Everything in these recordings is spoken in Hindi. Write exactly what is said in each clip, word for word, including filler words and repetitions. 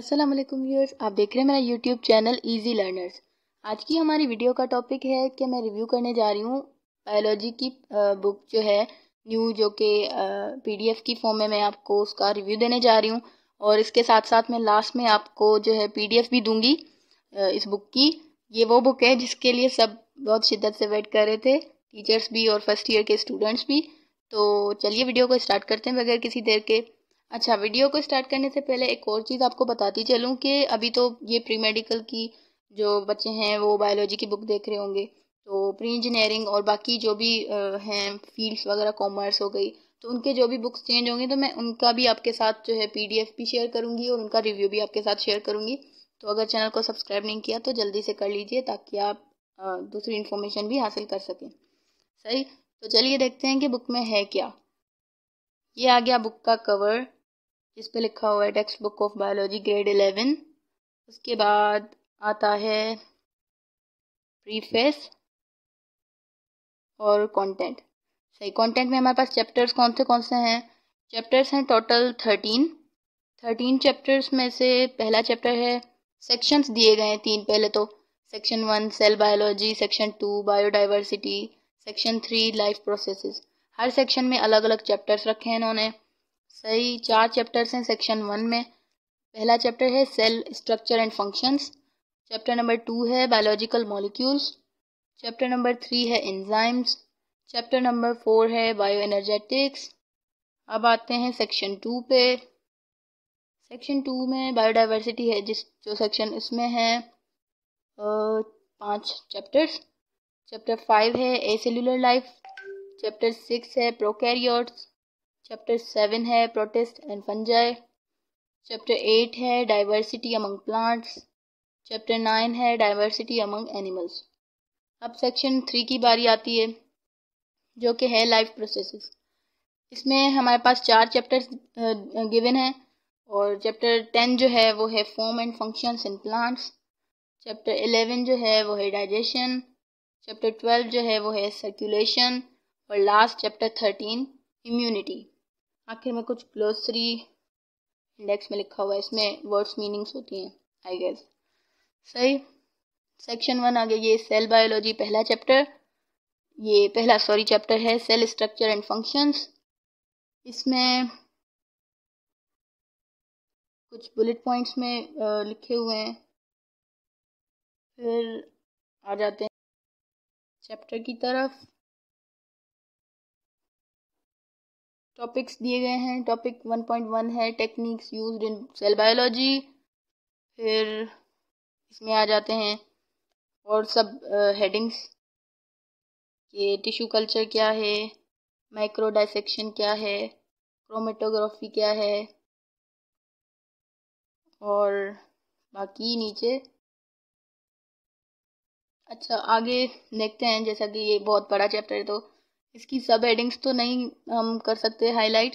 अस्सलाम वालेकुम व्यूअर्स, आप देख रहे हैं मेरा यूट्यूब चैनल इजी लर्नर्स। आज की हमारी वीडियो का टॉपिक है कि मैं रिव्यू करने जा रही हूँ बायोलॉजी की बुक जो है न्यू, जो कि पीडीएफ की फॉर्म में मैं आपको उसका रिव्यू देने जा रही हूँ। और इसके साथ साथ मैं लास्ट में आपको जो है पीडीएफ भी दूँगी इस बुक की। ये वो बुक है जिसके लिए सब बहुत शिद्दत से वेट कर रहे थे, टीचर्स भी और फर्स्ट ईयर के स्टूडेंट्स भी। तो चलिए वीडियो को स्टार्ट करते हैं बगैर किसी देर के। अच्छा, वीडियो को स्टार्ट करने से पहले एक और चीज़ आपको बताती चलूँ कि अभी तो ये प्री मेडिकल की जो बच्चे हैं वो बायोलॉजी की बुक देख रहे होंगे, तो प्री इंजीनियरिंग और बाकी जो भी हैं फील्ड्स वगैरह, कॉमर्स हो गई, तो उनके जो भी बुक्स चेंज होंगे तो मैं उनका भी आपके साथ जो है पीडीएफ भी शेयर करूँगी और उनका रिव्यू भी आपके साथ शेयर करूँगी। तो अगर चैनल को सब्सक्राइब नहीं किया तो जल्दी से कर लीजिए ताकि आप दूसरी इन्फॉर्मेशन भी हासिल कर सकें। सही, तो चलिए देखते हैं कि बुक में है क्या। ये आ गया बुक का कवर जिस पे लिखा हुआ है text book of biology grade eleven. उसके बाद आता है प्रीफेस और कंटेंट। सही, कंटेंट में हमारे पास चैप्टर्स कौन से कौन से हैं? चैप्टर्स हैं टोटल थर्टीन। थर्टीन चैप्टर्स में से पहला चैप्टर है, सेक्शंस दिए गए हैं तीन। पहले तो section one cell biology, section two biodiversity, section three life processes. हर सेक्शन में अलग अलग चैप्टर्स रखे हैं इन्होंने। सही, चार चैप्टर्स हैं सेक्शन वन में। पहला चैप्टर है cell structure and functions, chapter number two है biological molecules, chapter number three है एंजाइम्स, चैप्टर नंबर फोर है बायो एनर्जेटिक्स। अब आते हैं सेक्शन टू पे। सेक्शन टू में बायोडाइवर्सिटी है जिस जो सेक्शन, इसमें है पाँच चैप्टर्स। चैप्टर फाइव है एसेल्यूलर लाइफ, चैप्टर सिक्स है प्रोकैरियोट्स, चैप्टर सेवन है protist and fungi, chapter eight है diversity among plants, chapter nine है डाइवर्सिटी अमंग एनिमल्स। अब सेक्शन थ्री की बारी आती है जो कि है लाइफ प्रोसेसेस। इसमें हमारे पास चार चैप्टर्स गिवन हैं और चैप्टर टेन जो है वो है form and functions in plants, chapter eleven जो है वो है डाइजेशन, चैप्टर ट्वेल्व जो है वो है सर्कुलेशन, और लास्ट चैप्टर थर्टीन इम्यूनिटी। आखिर में कुछ ग्लोसरी इंडेक्स में लिखा हुआ है, इसमें वर्ड्स मीनिंग्स होती हैं आई गेस। सही, सेक्शन वन आ गया, ये सेल बायोलॉजी पहला चैप्टर, ये पहला सॉरी चैप्टर है सेल स्ट्रक्चर एंड फंक्शंस। इसमें कुछ बुलेट पॉइंट्स में आ, लिखे हुए हैं। फिर आ जाते हैं चैप्टर की तरफ। टॉपिक्स दिए गए हैं, टॉपिक वन पॉइंट वन है techniques used in cell biology. फिर इसमें आ जाते हैं और सब हेडिंग्स के, टिश्यू कल्चर क्या है, माइक्रो डाइसेक्शन क्या है, क्रोमेटोग्राफी क्या है, और बाकी नीचे। अच्छा, आगे देखते हैं, जैसा कि ये बहुत बड़ा चैप्टर है तो इसकी सब हेडिंग्स तो नहीं हम कर सकते हाईलाइट।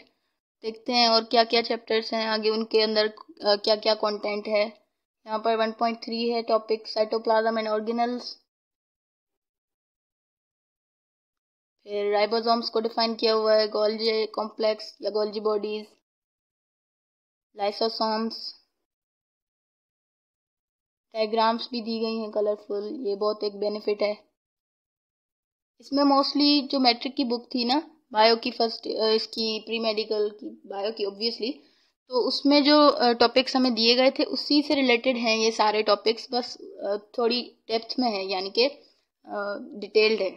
देखते हैं और क्या क्या चैप्टर्स हैं आगे, उनके अंदर क्या क्या कंटेंट है। यहाँ पर वन पॉइंट थ्री है टॉपिक साइटोप्लाज्म एंड ऑर्गेनल्स। फिर राइबोसोम्स को डिफाइन किया हुआ है, गोल्जी कॉम्प्लेक्स या गोल्जी बॉडीज, लाइसोसोम्स। डायग्राम्स भी दी गई हैं कलरफुल, ये बहुत एक बेनिफिट है। इसमें मोस्टली जो मैट्रिक की बुक थी ना, बायो की फर्स्ट, इसकी प्री मेडिकल की बायो की ऑब्वियसली, तो उसमें जो टॉपिक्स हमें दिए गए थे उसी से रिलेटेड हैं ये सारे टॉपिक्स, बस थोड़ी डेप्थ में है, यानी कि डिटेल्ड है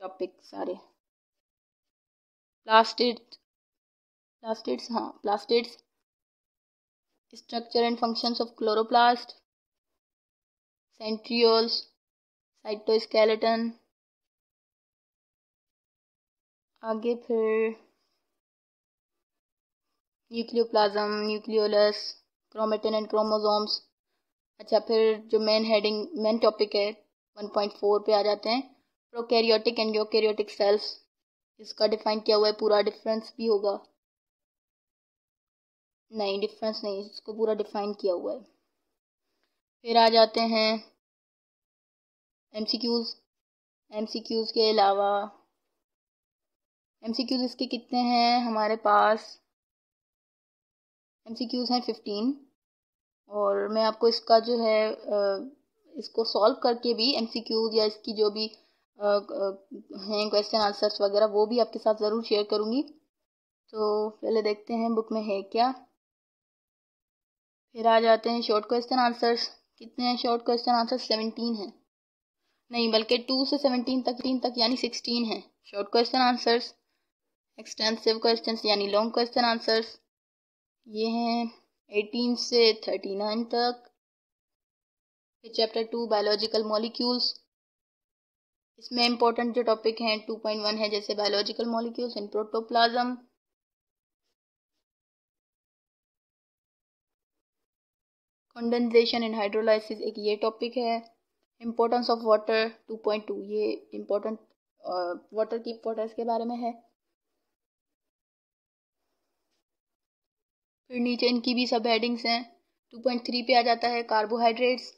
टॉपिक सारे। प्लास्टिड्स प्लास्टिड्स हाँ plastids, structure and functions of chloroplast, centrioles, cytoskeleton आगे। फिर nucleoplasm, nucleolus, chromatin and chromosomes. अच्छा, फिर जो मेन हेडिंग, मेन टॉपिक है वन पॉइंट फोर पे आ जाते हैं प्रोकैरियोटिक एंड यूकैरियोटिक सेल्स। इसका डिफाइन किया हुआ है, पूरा डिफरेंस भी होगा, नहीं डिफरेंस नहीं, इसको पूरा डिफाइन किया हुआ है। फिर आ जाते हैं एमसीक्यूज। एमसीक्यूज के अलावा एमसीक्यूज इसके कितने हैं हमारे पास? एमसीक्यूज हैं फिफ्टीन। और मैं आपको इसका जो है इसको सॉल्व करके भी एमसीक्यूज या इसकी जो भी हैं क्वेश्चन आंसर्स वगैरह वो भी आपके साथ ज़रूर शेयर करूँगी। तो पहले देखते हैं बुक में है क्या। फिर आ जाते हैं शॉर्ट क्वेश्चन आंसर्स। कितने हैं शॉर्ट क्वेश्चन आंसर्स? सेवनटीन हैं, नहीं बल्कि टू से सेवनटीन तक तीन तक यानी सिक्सटीन हैं short question answers. Extensive questions यानी लॉन्ग क्वेश्चन आंसर्स ये हैं एटीन से थर्टी नाइन तक। फिर चैप्टर टू बायोलॉजिकल मॉलिक्यूल्स, इसमें इम्पोर्टेंट जो टॉपिक हैं टू पॉइंट वन है, जैसे biological molecules and protoplasm. Condensation and hydrolysis एक ये टॉपिक है। Importance of water two point two, ये इम्पोर्टेंट वाटर की इम्पोर्टेंस के बारे में है। फिर नीचे इनकी भी सब हेडिंग्स हैं। टू पॉइंट थ्री पे आ जाता है कार्बोहाइड्रेट्स।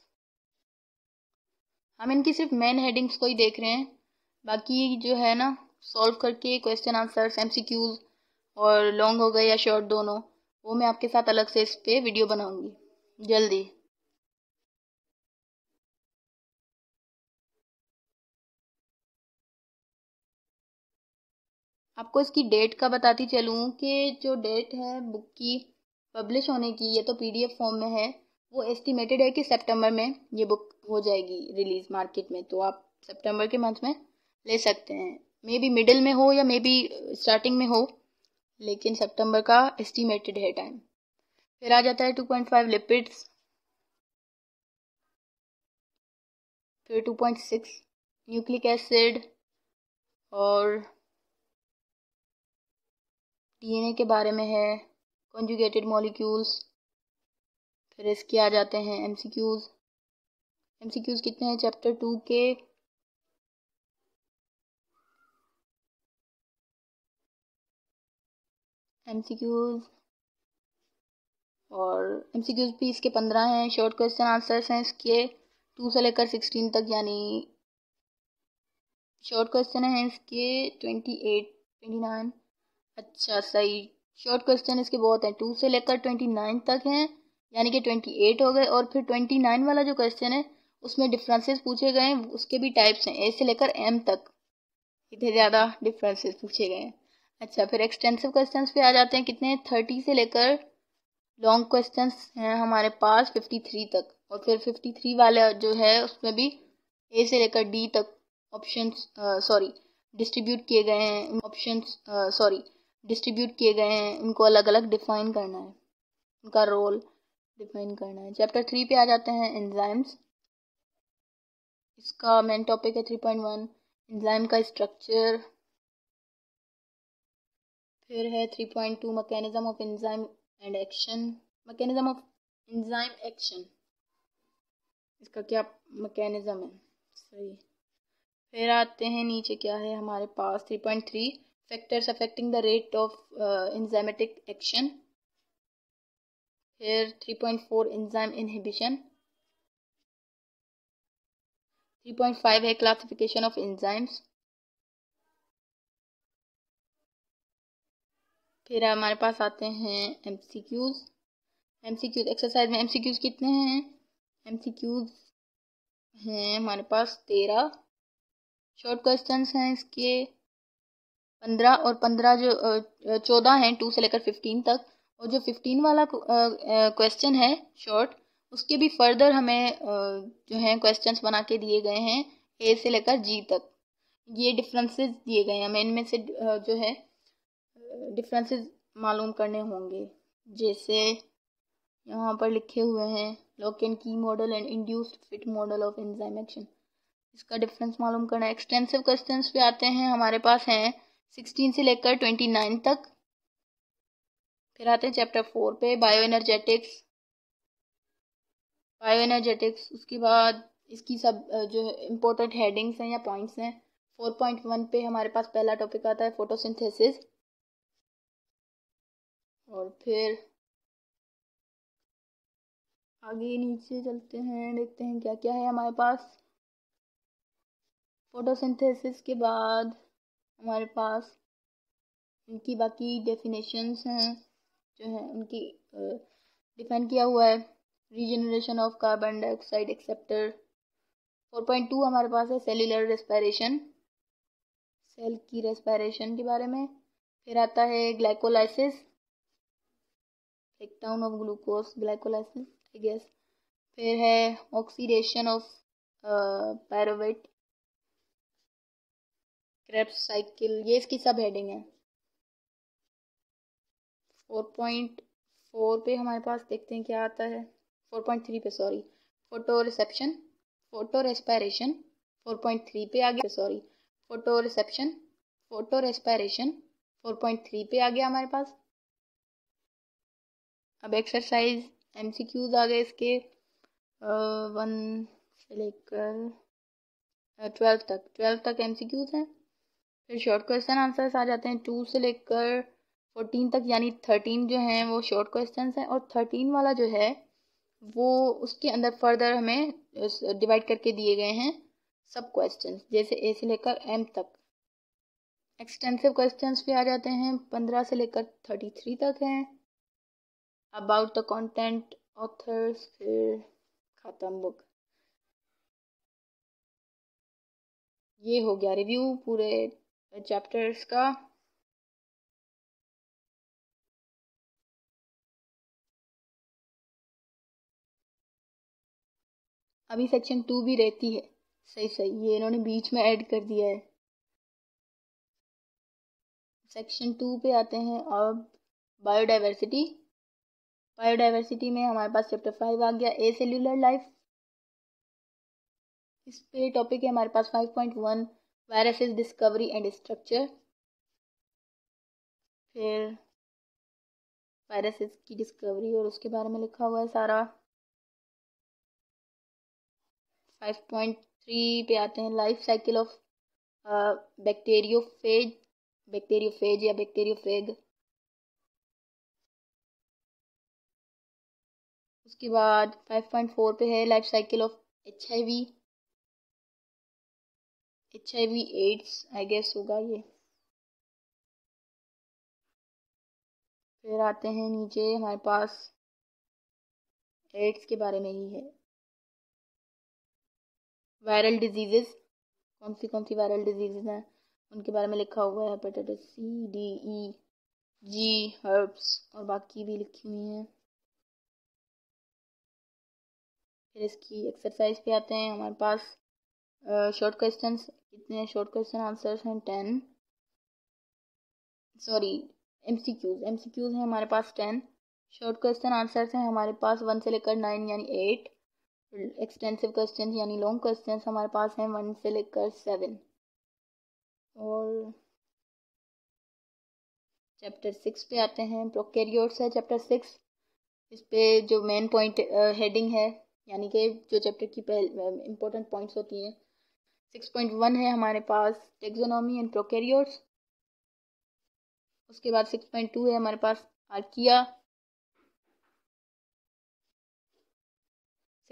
हम इनकी सिर्फ मेन हेडिंग्स को ही देख रहे हैं, बाकी जो है ना सॉल्व करके क्वेश्चन आंसर्स, एमसीक्यूज और लॉन्ग हो गए या शॉर्ट दोनों, वो मैं आपके साथ अलग से इस पे वीडियो बनाऊंगी जल्दी। आपको इसकी डेट का बताती चलूँ कि जो डेट है बुक की पब्लिश होने की, ये तो पीडीएफ फॉर्म में है, वो एस्टिमेटेड है कि सितंबर में ये बुक हो जाएगी रिलीज़ मार्केट में, तो आप सितंबर के मंथ में ले सकते हैं। मे बी मिडिल में हो या मे बी स्टार्टिंग में हो, लेकिन सितंबर का एस्टिमेटेड है टाइम। फिर आ जाता है टू पॉइंट फाइव लिपिड्स, फिर two point six nucleic acid और डीएनए के बारे में है, कॉन्जुगेटेड मॉलिक्यूल्स। फिर इसके आ जाते हैं एमसीक्यूज। एमसीक्यूज कितने हैं चैप्टर टू के? एमसीक्यूज और एमसीक्यूज भी इसके पंद्रह हैं। शॉर्ट क्वेश्चन आंसर्स हैं इसके टू से लेकर सिक्सटीन तक, यानी शॉर्ट क्वेश्चन हैं इसके ट्वेंटी एट ट्वेंटी नाइन। अच्छा सही, शॉर्ट क्वेश्चन इसके बहुत हैं, टू से लेकर ट्वेंटी नाइन तक हैं, यानी कि ट्वेंटी एट हो गए। और फिर ट्वेंटी नाइन वाला जो क्वेश्चन है उसमें डिफरेंसेस पूछे गए हैं, उसके भी टाइप्स हैं ए से लेकर एम तक, इतने ज़्यादा डिफरेंसेस पूछे गए हैं। अच्छा फिर एक्सटेंसिव क्वेश्चन पे आ जाते हैं। कितने? थर्टी से लेकर लॉन्ग क्वेश्चन हैं हमारे पास फिफ्टी थ्री तक, और फिर फिफ्टी थ्री वाला जो है उसमें भी ए से लेकर डी तक ऑप्शन सॉरी डिस्ट्रीब्यूट किए गए हैं, ऑप्शन सॉरी डिस्ट्रीब्यूट किए गए हैं, उनको अलग अलग डिफाइन करना है, उनका रोल डिफाइन करना है। चैप्टर थ्री पे आ जाते हैं एंजाइम्स। इसका मेन टॉपिक है थ्री पॉइंट वन एंजाइम का स्ट्रक्चर। फिर है three point two mechanism of enzyme and action, mechanism of enzyme action, इसका क्या मैकेनिज्म है सही। फिर आते हैं नीचे क्या है हमारे पास three point three factors affecting the rate of enzymatic action. फिर three point four enzyme inhibition. Three point five है क्लासिफिकेशन ऑफ एंजाइम्स। फिर हमारे पास आते हैं एमसीक्यूज। एमसीक्यूज एक्सरसाइज में एमसीक्यूज कितने हैं? एमसीक्यूज हैं हमारे पास तेरह। शॉर्ट क्वेश्चंस हैं इसके पंद्रह और पंद्रह जो चौदह हैं टू से लेकर फिफ्टीन तक, और जो फिफ्टीन वाला क्वेश्चन है शॉर्ट उसके भी फर्दर हमें जो हैं क्वेश्चंस बना के दिए गए हैं ए से लेकर जी तक। ये डिफरेंसेस दिए गए हैं हमें, इनमें से जो है डिफरेंसेस मालूम करने होंगे। जैसे यहाँ पर लिखे हुए हैं lock and key model and induced fit model of enzyme action, इसका डिफरेंस मालूम करना है। एक्सटेंसिव क्वेश्चंस पे आते हैं हमारे पास हैं सिक्सटीन से लेकर ट्वेंटी नाइन तक। फिर आते हैं चैप्टर फोर पे बायो एनर्जेटिक्स। बायो एनर्जेटिक्स उसके बाद इसकी सब जो इम्पोर्टेंट हेडिंग्स हैं या पॉइंट्स हैं। फोर पॉइंट वन पे हमारे पास पहला टॉपिक आता है फोटोसिंथेसिस, और फिर आगे नीचे चलते हैं देखते हैं क्या क्या है हमारे पास। फोटोसिंथेसिस के बाद हमारे पास उनकी बाकी डेफिनेशंस हैं जो हैं उनकी डिफाइन किया हुआ है। Regeneration of carbon dioxide acceptor. Four point two हमारे पास है सेलुलर रेस्पिरेशन, सेल की रेस्पिरेशन के बारे में। फिर आता है glycolysis, breakdown of glucose, glycolysis I guess. फिर है oxidation of pyruvate, Krebs cycle, ये इसकी सब हेडिंग है। फोर पॉइंट फोर पे हमारे पास देखते हैं क्या आता है। फोर पॉइंट थ्री पे sorry photoreception, photorespiration. Four point three पे आ गया sorry photoreception, photorespiration four point three पे आ गया हमारे पास। अब एक्सरसाइज एमसीक्यूज आ गए इसके वन से लेकर ट्वेल्व तक, ट्वेल्व तक एमसीक्यूज हैं। फिर शॉर्ट क्वेश्चन आंसर्स आ जाते हैं टू से लेकर फोर्टीन तक, यानी थर्टीन जो हैं वो शॉर्ट क्वेश्चंस हैं, और थर्टीन वाला जो है वो उसके अंदर फर्दर हमें डिवाइड करके दिए गए हैं सब क्वेश्चंस, जैसे ए से लेकर एम तक। एक्सटेंसिव क्वेश्चंस भी आ जाते हैं पंद्रह से लेकर थर्टी थ्री तक हैं। अबाउट द कंटेंट, ऑथर्स, फिर खत्म बुक। ये हो गया रिव्यू पूरे चैप्टर्स का। अभी सेक्शन टू भी रहती है, सही सही ये इन्होंने बीच में ऐड कर दिया है। सेक्शन टू पे आते हैं अब बायोडाइवर्सिटी। बायोडाइवर्सिटी में हमारे पास चैप्टर फाइव आ गया ए सेल्यूलर लाइफ। इस पे टॉपिक है हमारे पास five point one viruses discovery and structure. फिर वायरसेस की डिस्कवरी और उसके बारे में लिखा हुआ है सारा। फाइव पॉइंट थ्री पे आते हैं life cycle of bacteriophage, bacteriophage या बैक्टीरियोफेग। उसके बाद फाइव पॉइंट फोर पे है life cycle of HIV, HIV AIDS I guess होगा ये। फिर आते हैं नीचे हमारे पास एड्स के बारे में ही है, वायरल डिजीजेस, कौन सी कौन सी वायरल डिजीजेस हैं उनके बारे में लिखा हुआ है, hepatitis C, D, E, G, herbs और बाकी भी लिखी हुई हैं। फिर इसकी एक्सरसाइज पे आते हैं हमारे पास शॉर्ट क्वेश्चंस, कितने शॉर्ट क्वेश्चन आंसर्स हैं टेन, सॉरी एमसीक्यूज, एमसीक्यूज हैं हमारे पास टेन, शॉर्ट क्वेश्चन आंसर्स हैं हमारे पास वन से लेकर नाइन यानी एट, एक्सटेंसिव क्वेश्चन यानी लॉन्ग क्वेश्चन हमारे पास हैं वन से लेकर सेवन। और चैप्टर सिक्स पे आते हैं प्रोकैरियोट्स है चैप्टर सिक्स। इस पे जो मेन पॉइंट हेडिंग है यानी कि जो चैप्टर की इम्पोर्टेंट पॉइंट्स होती हैं, सिक्स पॉइंट वन है हमारे पास टेक्सोनॉमी एंड प्रोकैरियोट्स। उसके बाद सिक्स पॉइंट टू है हमारे पास आर्किया,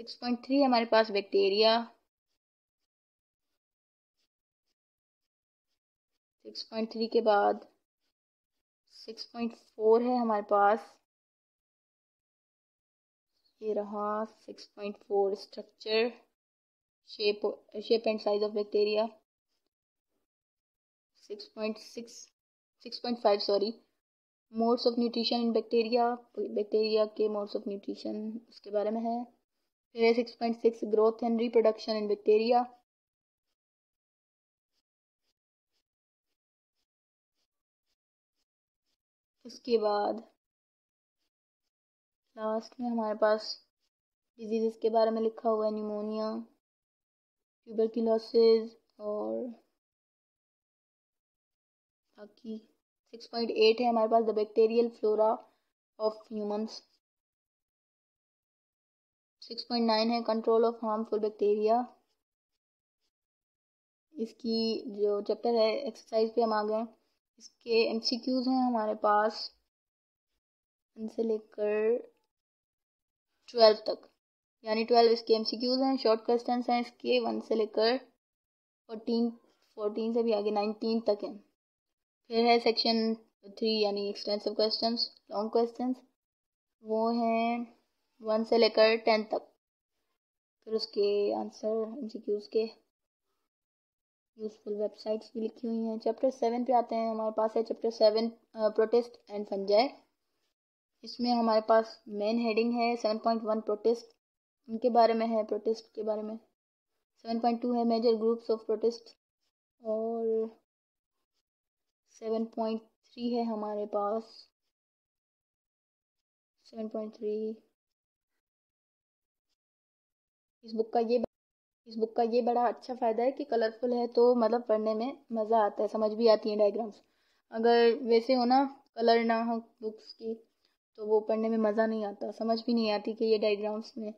सिक्स पॉइंट थ्री हमारे पास बैक्टीरिया, सिक्स पॉइंट थ्री के बाद सिक्स पॉइंट फोर है हमारे पास, ये रहा six point four structure, shape shape and size of bacteria. Six point six six point five sorry modes of nutrition in bacteria, bacteria के मोड्स ऑफ न्यूट्रिशन उसके बारे में है। फिर six point six growth and reproduction in bacteria. उसके बाद लास्ट में हमारे पास डिजीजेस के बारे में लिखा हुआ है, न्यूमोनिया, ट्यूबरक्लोसिस और बाकी। सिक्स पॉइंट एट है हमारे पास the bacterial flora of humans. Six point nine है कंट्रोल ऑफ हार्मफुल बैक्टीरिया। इसकी जो चैप्टर है एक्सरसाइज पे हम आ गए, इसके एमसीक्यूज हैं हमारे पास वन से लेकर ट्वेल्व तक, यानी ट्वेल्व इसके एमसीक्यूज हैं। शॉर्ट क्वेश्चंस हैं इसके वन से लेकर फोर्टीन, फोर्टीन से भी आगे नाइनटीन तक हैं। फिर है सेक्शन थ्री यानी एक्सटेंसिव क्वेश्चंस, लॉन्ग क्वेश्चंस, वो हैं वन से लेकर टेन तक, फिर उसके आंसर एमसीक्यूज के, यूजफुल वेबसाइट्स भी लिखी हुई हैं। चैप्टर सेवन पे आते हैं, हमारे पास है chapter seven protist and fungi. इसमें हमारे पास मेन हेडिंग है सेवन पॉइंट वन प्रोटेस्ट, उनके बारे में है, प्रोटेस्ट के बारे में। सेवन पॉइंट टू है मेजर ग्रुप्स ऑफ प्रोटेस्ट, और सेवन पॉइंट थ्री है हमारे पास सेवन पॉइंट थ्री। इस बुक का ये इस बुक का ये बड़ा अच्छा फ़ायदा है कि कलरफुल है, तो मतलब पढ़ने में मज़ा आता है, समझ भी आती है डायग्राम्स। अगर वैसे हो ना, कलर ना हो बुक्स की, तो वो पढ़ने में मज़ा नहीं आता, समझ भी नहीं आती कि ये डायग्राम्स में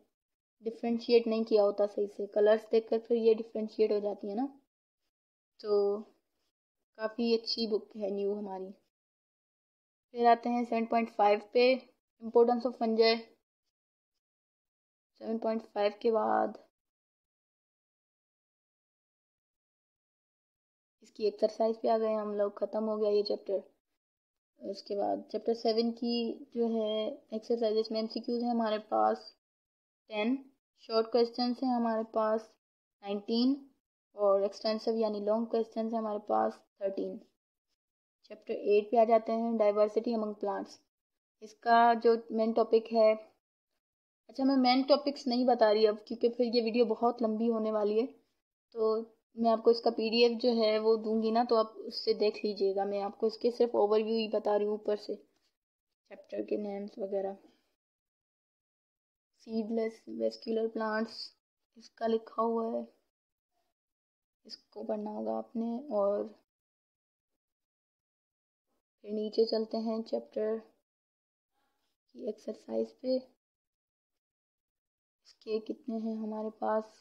डिफ्रेंशिएट नहीं किया होता सही से, कलर्स देखकर फिर ये डिफ्रेंशिएट हो जाती है ना। तो काफ़ी अच्छी बुक है न्यू हमारी। फिर आते हैं सेवन पॉइंट फाइव पे, importance of fungi. Seven point five के बाद इसकी एक्सरसाइज पे आ गए हम लोग, ख़त्म हो गया ये चैप्टर। उसके बाद चैप्टर सेवन की जो है एक्सरसाइजेस में एमसीक्यूज है हमारे पास टेन, शॉर्ट क्वेश्चंस हैं हमारे पास नाइनटीन, और एक्सटेंसिव यानी लॉन्ग क्वेश्चंस हैं हमारे पास थर्टीन। चैप्टर एट पे आ जाते हैं, डाइवर्सिटी अमंग प्लांट्स। इसका जो मेन टॉपिक है, अच्छा मैं मेन टॉपिक्स नहीं बता रही अब, क्योंकि फिर ये वीडियो बहुत लंबी होने वाली है, तो मैं आपको इसका पीडीएफ जो है वो दूंगी ना, तो आप उससे देख लीजिएगा। मैं आपको इसके सिर्फ ओवरव्यू ही बता रही हूँ, ऊपर से चैप्टर के नेम्स वगैरह। सीडलेस वेस्क्यूलर प्लांट्स, इसका लिखा हुआ है, इसको पढ़ना होगा आपने। और फिर नीचे चलते हैं चैप्टर की एक्सरसाइज पे, इसके कितने हैं हमारे पास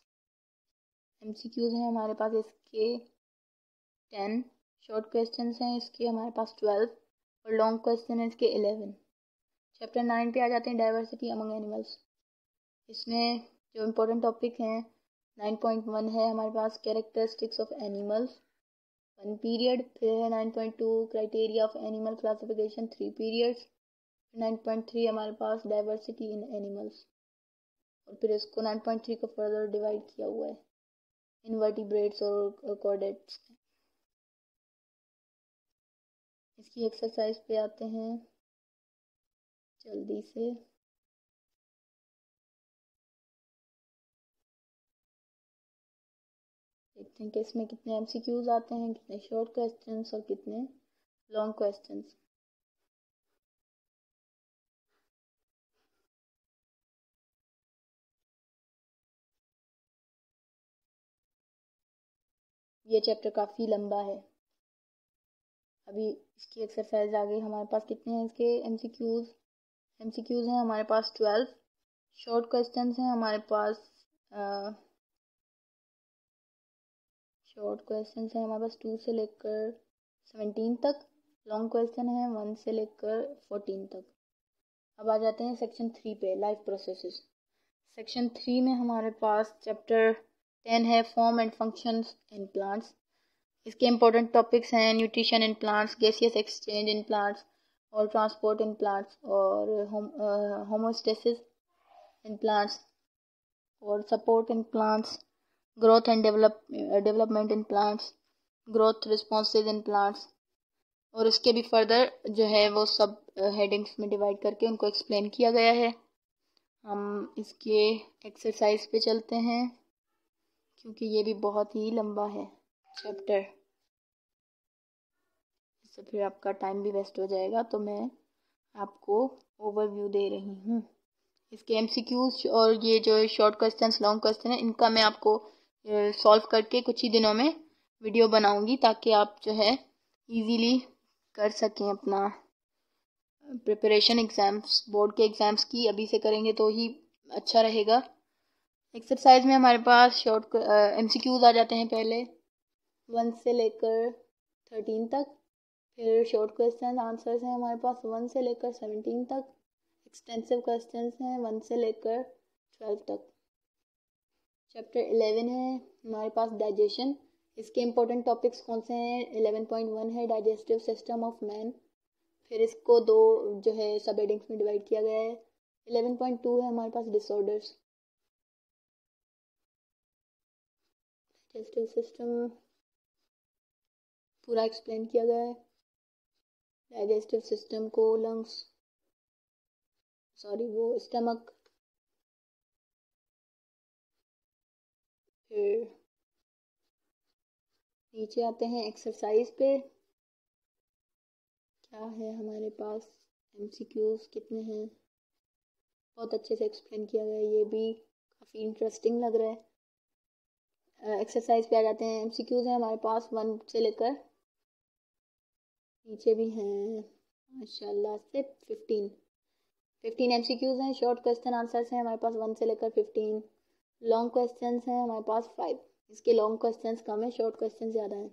एमसीक्यूज हैं हमारे पास इसके टेन, शॉर्ट क्वेश्चंस हैं इसके हमारे पास ट्वेल्व, और लॉन्ग क्वेश्चन हैं इसके इलेवन। चैप्टर नाइन पे आ जाते हैं, डाइवर्सिटी अमंग एनिमल्स। इसमें जो इम्पोर्टेंट टॉपिक हैं, नाइन पॉइंट वन है हमारे पास characteristics of animals one period, फिर है nine point two criteria of animal classification three periods, nine point three हमारे पास डाइवर्सिटी इन एनिमल्स, और फिर इसको नाइन पॉइंट थ्री को फर्दर डिवाइड किया हुआ है इनवर्टिब्रेट्स और कॉर्डेट्स। इसकी एक्सरसाइज पे आते हैं जल्दी से। देखते हैं कि इसमें कितने एमसीक्यूज आते हैं, कितने शॉर्ट क्वेश्चंस और कितने लॉन्ग क्वेश्चंस। ये चैप्टर काफ़ी लंबा है। अभी इसकी एक्सरसाइज आ गई, हमारे पास कितने हैं इसके एमसीक्यूज एमसीक्यूज हैं हमारे पास ट्वेल्व, शॉर्ट क्वेश्चंस हैं हमारे पास शॉर्ट क्वेश्चंस हैं हमारे पास टू से लेकर सेवनटीन तक, लॉन्ग क्वेश्चन हैं वन से लेकर फोर्टीन तक। अब आ जाते हैं सेक्शन थ्री पे, लाइफ प्रोसेसेस। सेक्शन थ्री में हमारे पास चैप्टर टेन है form and functions in plants. इसके इम्पोर्टेंट टॉपिक्स हैं nutrition in plants, gaseous exchange in plants, और ट्रांसपोर्ट इन प्लांट्स, और होमोस्टेसिस इन प्लांट्स, और support in plants, growth and develop development in plants, growth responses in plants. और इसके भी फर्दर जो है वो सब हेडिंग्स में डिवाइड करके उनको एक्सप्लेन किया गया है। हम इसके एक्सरसाइज पे चलते हैं, क्योंकि ये भी बहुत ही लंबा है चैप्टर, इससे फिर आपका टाइम भी वेस्ट हो जाएगा, तो मैं आपको ओवरव्यू दे रही हूँ। इसके एमसीक्यूज और ये जो शॉर्ट क्वेश्चंस, लॉन्ग क्वेश्चन है, इनका मैं आपको सॉल्व करके कुछ ही दिनों में वीडियो बनाऊंगी, ताकि आप जो है इजीली कर सकें अपना प्रिपरेशन एग्ज़ाम्स, बोर्ड के एग्ज़ाम्स की। अभी से करेंगे तो ही अच्छा रहेगा। एक्सरसाइज में हमारे पास शॉर्ट एमसीक्यूज आ जाते हैं पहले वन से लेकर थर्टीन तक, फिर शॉर्ट क्वेश्चन आंसर्स हैं हमारे पास वन से लेकर सेवनटीन तक, एक्सटेंसिव क्वेश्चंस हैं वन से लेकर ट्वेल्व तक। चैप्टर इलेवन है हमारे पास डाइजेशन। इसके इम्पोर्टेंट टॉपिक्स कौन से हैं, इलेवन पॉइंट वन है डाइजेस्टिव सिस्टम ऑफ मैन, फिर इसको दो जो है सब हेडिंग्स में डिवाइड किया गया है, इलेवन पॉइंट टू है हमारे पास डिसऑर्डर्स, डाइजेस्टिव सिस्टम पूरा एक्सप्लेन किया गया है, डाइजेस्टिव सिस्टम को लंग्स सॉरी वो स्टमक, फिर नीचे आते हैं एक्सरसाइज पे, क्या है हमारे पास एमसीक्यूज कितने हैं, बहुत अच्छे से एक्सप्लेन किया गया है, ये भी काफ़ी इंटरेस्टिंग लग रहा है। एक्सरसाइज पे आ जाते हैं, एमसीक्यूज हैं हमारे पास वन से लेकर नीचे भी हैं माशाल्लाह से फिफ्टीन फिफ्टीन एमसीक्यूज हैं। शॉर्ट क्वेश्चन आंसर्स हैं हमारे पास वन से लेकर फिफ्टीन, लॉन्ग क्वेश्चंस हैं हमारे पास फाइव, इसके लॉन्ग क्वेश्चंस कम है, शॉर्ट क्वेश्चंस ज़्यादा हैं।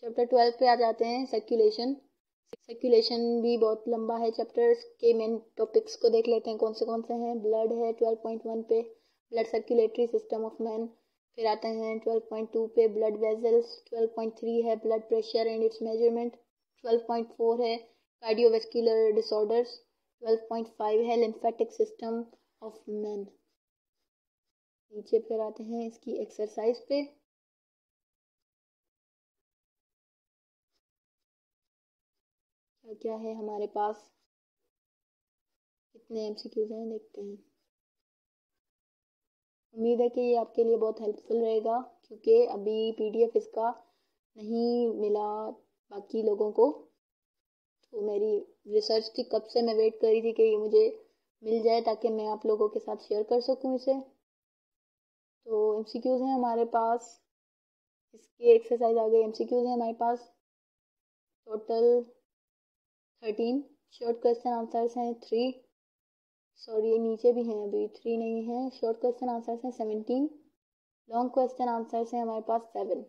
चैप्टर ट्वेल्व पे आ जाते हैं सर्कुलेशन, सर्कुलेशन भी बहुत लंबा है चैप्टर, के मेन टॉपिक्स को देख लेते हैं कौन से कौन से हैं। ब्लड है ट्वेल्व पॉइंट वन पे, blood circulatory system of man, फिर आते हैं ट्वेल्व पॉइंट टू पे blood vessels, twelve point three है blood pressure and its measurement, twelve point four है cardiovascular disorders, twelve point five है लिम्फेटिक सिस्टम ऑफ मैन। नीचे फिर आते हैं इसकी एक्सरसाइज पे, क्या क्या है हमारे पास, कितने एमसीक्यूज हैं देखते हैं। उम्मीद है कि ये आपके लिए बहुत हेल्पफुल रहेगा, क्योंकि अभी पीडीएफ इसका नहीं मिला बाकी लोगों को, तो मेरी रिसर्च थी, कब से मैं वेट कर रही थी कि ये मुझे मिल जाए ताकि मैं आप लोगों के साथ शेयर कर सकूं इसे। तो एमसीक्यूज हैं हमारे पास, इसके एक्सरसाइज आ गई, एमसीक्यूज हैं हमारे पास total thirteen, short question answers हैं थ्री, सॉरी नीचे भी हैं अभी थ्री नहीं है, शॉर्ट क्वेश्चन आंसर्स हैं सेवनटीन, लॉन्ग क्वेश्चन आंसर्स हैं हमारे पास सेवन।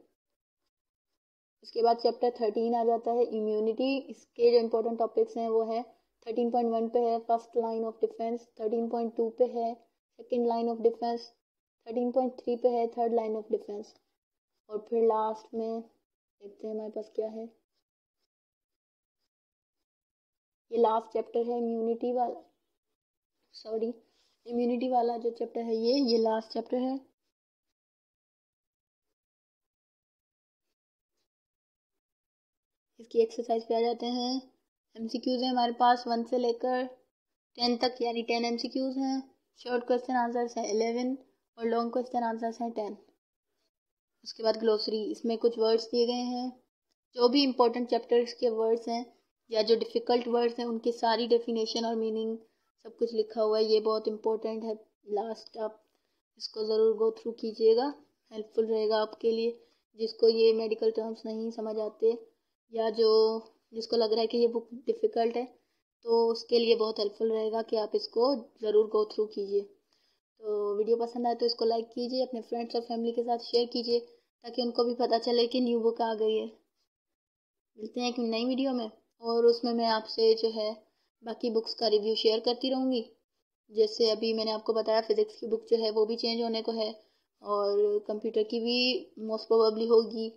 उसके बाद चैप्टर थर्टीन आ जाता है इम्यूनिटी, इसके जो इम्पोर्टेंट टॉपिक्स हैं वो है थर्टीन पॉइंट वन पे है first line of defence, thirteen point two पे है second line of defence, thirteen point three पे है थर्ड लाइन ऑफ डिफेंस, और फिर लास्ट में देखते हैं हमारे पास क्या है। ये लास्ट चैप्टर है इम्यूनिटी वाला, सॉरी इम्यूनिटी वाला जो चैप्टर है ये ये लास्ट चैप्टर है। इसकी एक्सरसाइज पे आ जाते हैं, एमसीक्यूज है हमारे पास वन से लेकर टेन तक, यानी टेन एमसीक्यूज हैं, शॉर्ट क्वेश्चन आंसर्स हैं इलेवन और लॉन्ग क्वेश्चन आंसर्स हैं टेन। उसके बाद ग्लोसरी, इसमें कुछ वर्ड्स दिए गए हैं, जो भी इम्पोर्टेंट चैप्टर्स के वर्ड्स हैं या जो डिफ़िकल्ट वर्ड्स हैं उनकी सारी डेफिनेशन और मीनिंग सब कुछ लिखा हुआ है, ये बहुत इम्पोर्टेंट है, लास्ट आप इसको ज़रूर गो थ्रू कीजिएगा, हेल्पफुल रहेगा आपके लिए। जिसको ये मेडिकल टर्म्स नहीं समझ आते या जो जिसको लग रहा है कि ये बुक डिफ़िकल्ट है, तो उसके लिए बहुत हेल्पफुल रहेगा कि आप इसको ज़रूर गो थ्रू कीजिए। तो वीडियो पसंद आए तो इसको लाइक कीजिए, अपने फ्रेंड्स और फैमिली के साथ शेयर कीजिए ताकि उनको भी पता चले कि न्यू बुक आ गई है। मिलते हैं एक नई वीडियो में, और उसमें मैं आपसे जो है बाकी बुक्स का रिव्यू शेयर करती रहूँगी। जैसे अभी मैंने आपको बताया फिज़िक्स की बुक जो है वो भी चेंज होने को है, और कंप्यूटर की भी मोस्ट प्रोबेबली होगी,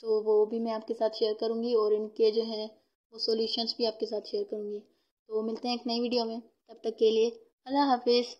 तो वो भी मैं आपके साथ शेयर करूँगी, और इनके जो है वो सॉल्यूशंस भी आपके साथ शेयर करूँगी। तो मिलते हैं एक नई वीडियो में, तब तक के लिए अल्लाह हाफिज़।